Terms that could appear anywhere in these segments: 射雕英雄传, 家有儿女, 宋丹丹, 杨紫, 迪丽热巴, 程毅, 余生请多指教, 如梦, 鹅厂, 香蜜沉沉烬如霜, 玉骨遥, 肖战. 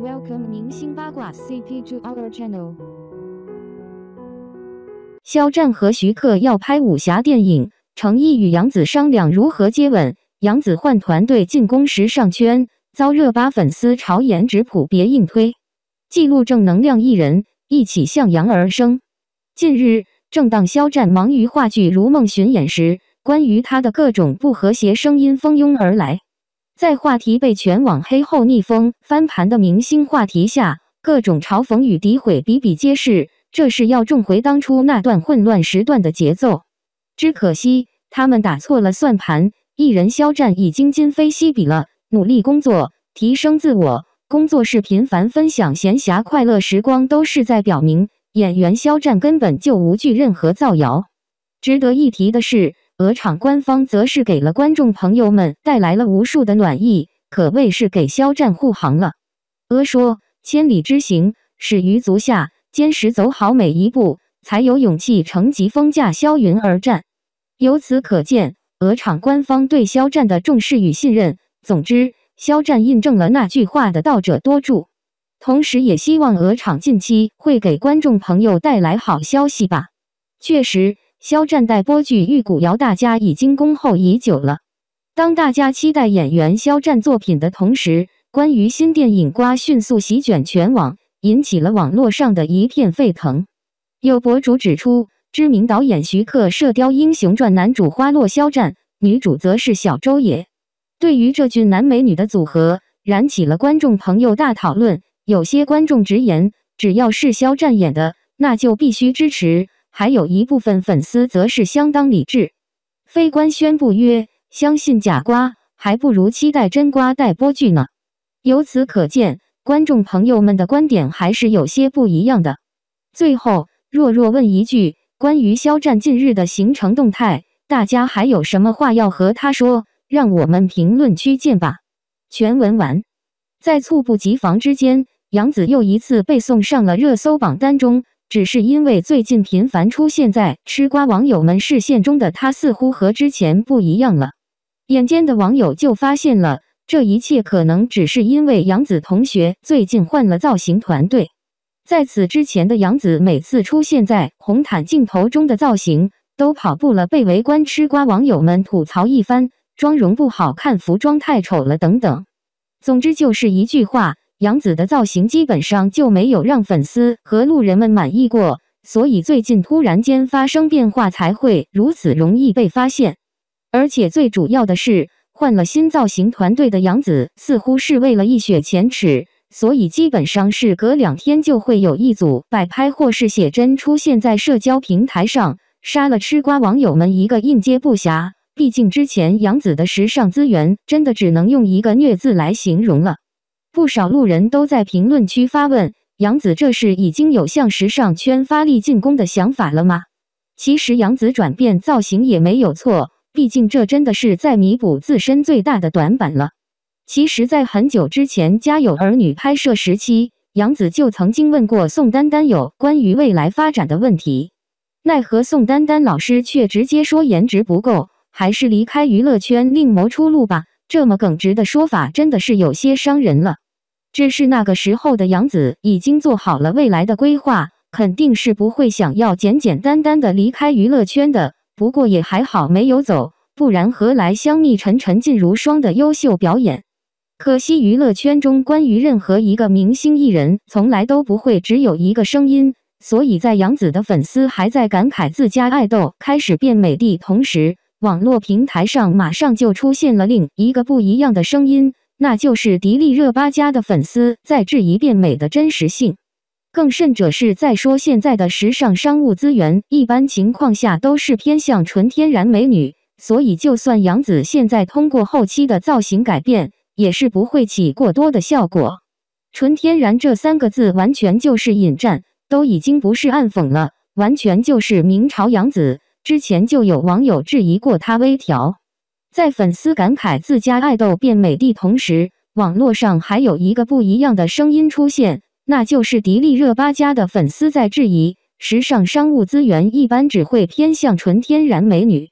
Welcome 明星八卦 CP to our channel。肖战和徐克要拍武侠电影，程毅与杨紫商量如何接吻。杨紫换团队进攻时尚圈，遭热巴粉丝朝颜值普别硬推。记录正能量艺人，一起向阳而生。近日，正当肖战忙于话剧《如梦》巡演时，关于他的各种不和谐声音蜂拥而来。 在话题被全网黑后逆风翻盘的明星话题下，各种嘲讽与诋毁比比皆是，这是要重回当初那段混乱时段的节奏。只可惜他们打错了算盘，艺人肖战已经今非昔比了，努力工作，提升自我，工作室频繁分享闲暇快乐时光，都是在表明演员肖战根本就无惧任何造谣。值得一提的是， 鹅厂官方则是给了观众朋友们带来了无数的暖意，可谓是给肖战护航了。鹅说：“千里之行，始于足下，坚实走好每一步，才有勇气乘疾风驾霄云而战。”由此可见，鹅厂官方对肖战的重视与信任。总之，肖战印证了那句话的“道者多助”，同时也希望鹅厂近期会给观众朋友带来好消息吧。确实， 肖战带播剧《玉骨遥》，大家已经恭候已久了。当大家期待演员肖战作品的同时，关于新电影瓜迅速席卷全网，引起了网络上的一片沸腾。有博主指出，知名导演徐克《射雕英雄传》男主花落肖战，女主则是小周也。对于这句男美女的组合，燃起了观众朋友大讨论。有些观众直言，只要是肖战演的，那就必须支持。 还有一部分粉丝则是相当理智，非官宣布曰：“相信假瓜，还不如期待真瓜带播剧呢。”由此可见，观众朋友们的观点还是有些不一样的。最后，若问一句，关于肖战近日的行程动态，大家还有什么话要和他说？让我们评论区见吧。全文完。在猝不及防之间，杨紫又一次被送上了热搜榜单中。 只是因为最近频繁出现在吃瓜网友们视线中的他，似乎和之前不一样了。眼尖的网友就发现了，这一切可能只是因为杨紫同学最近换了造型团队。在此之前的杨紫，每次出现在红毯镜头中的造型，都跑不了被围观吃瓜网友们吐槽一番，妆容不好看，服装太丑了等等。总之就是一句话。 杨紫的造型基本上就没有让粉丝和路人们满意过，所以最近突然间发生变化才会如此容易被发现。而且最主要的是，换了新造型团队的杨紫似乎是为了一雪前耻，所以基本上是隔两天就会有一组摆拍或是写真出现在社交平台上，杀了吃瓜网友们一个应接不暇。毕竟之前杨紫的时尚资源真的只能用一个“虐”字来形容了。 不少路人都在评论区发问：“杨紫这是已经有向时尚圈发力进攻的想法了吗？”其实杨紫转变造型也没有错，毕竟这真的是在弥补自身最大的短板了。其实，在很久之前《家有儿女》拍摄时期，杨紫就曾经问过宋丹丹有关于未来发展的问题，奈何宋丹丹老师却直接说颜值不够，还是离开娱乐圈另谋出路吧。 这么耿直的说法真的是有些伤人了。只是那个时候的杨紫已经做好了未来的规划，肯定是不会想要简简单单的离开娱乐圈的。不过也还好没有走，不然何来香蜜沉沉烬如霜的优秀表演？可惜娱乐圈中关于任何一个明星艺人，从来都不会只有一个声音。所以在杨紫的粉丝还在感慨自家爱豆开始变美的同时， 网络平台上马上就出现了另一个不一样的声音，那就是迪丽热巴家的粉丝在质疑变美的真实性，更甚者是在说现在的时尚商务资源一般情况下都是偏向纯天然美女，所以就算杨紫现在通过后期的造型改变，也是不会起过多的效果。纯天然这三个字完全就是引战，都已经不是暗讽了，完全就是明嘲杨紫。 之前就有网友质疑过他微调，在粉丝感慨自家爱豆变美的同时，网络上还有一个不一样的声音出现，那就是迪丽热巴家的粉丝在质疑时尚商务资源一般只会偏向纯天然美女，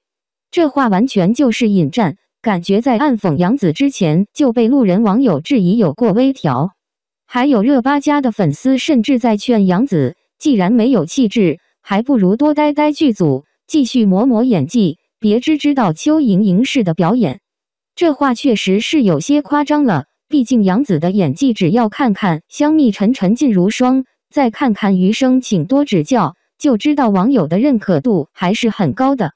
这话完全就是引战，感觉在暗讽杨紫之前就被路人网友质疑有过微调。还有热巴家的粉丝甚至在劝杨紫，既然没有气质，还不如多待待剧组，继续磨磨演技，别知道邱莹莹式的表演。这话确实是有些夸张了，毕竟杨紫的演技只要看看香蜜沉沉烬如霜，再看看余生请多指教，就知道网友的认可度还是很高的。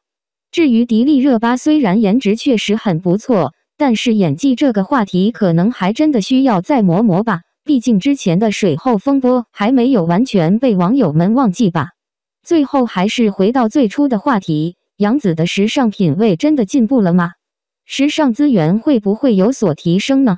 至于迪丽热巴，虽然颜值确实很不错，但是演技这个话题可能还真的需要再磨磨吧，毕竟之前的水后风波还没有完全被网友们忘记吧。最后还是回到最初的话题，杨紫的时尚品味真的进步了吗？时尚资源会不会有所提升呢？